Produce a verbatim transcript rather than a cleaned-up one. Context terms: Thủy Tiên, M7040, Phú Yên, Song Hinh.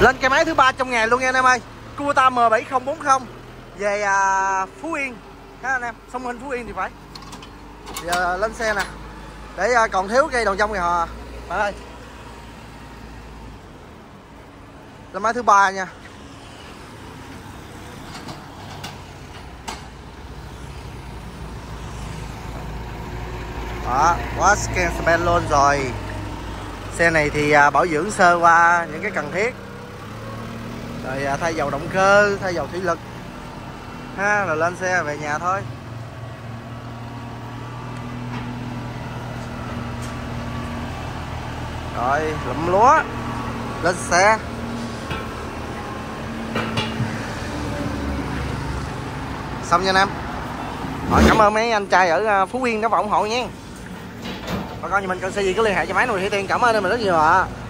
Lên cái máy thứ ba trăm ngàn luôn nha anh em ơi. Kubota M bảy không bốn không về à, Phú Yên các anh em, sông Hình Phú Yên thì phải. Giờ à, lên xe nè. Để à, còn thiếu cây đòn trong kìa họ. Bạn ơi. Là máy thứ ba nha. Đó, quá scan span luôn rồi. Xe này thì à, bảo dưỡng sơ qua những cái cần thiết. Rồi à, thay dầu động cơ, thay dầu thủy lực. Ha, rồi lên xe về nhà thôi. Rồi, lụm lúa. Lên xe. Xong nha anh em. Rồi, cảm ơn mấy anh trai ở Phú Yên đã ủng hộ nha. Bà con nhà mình cần xe gì cứ liên hệ cho máy nồi Thủy Tiên. Cảm ơn mình rất nhiều ạ. À.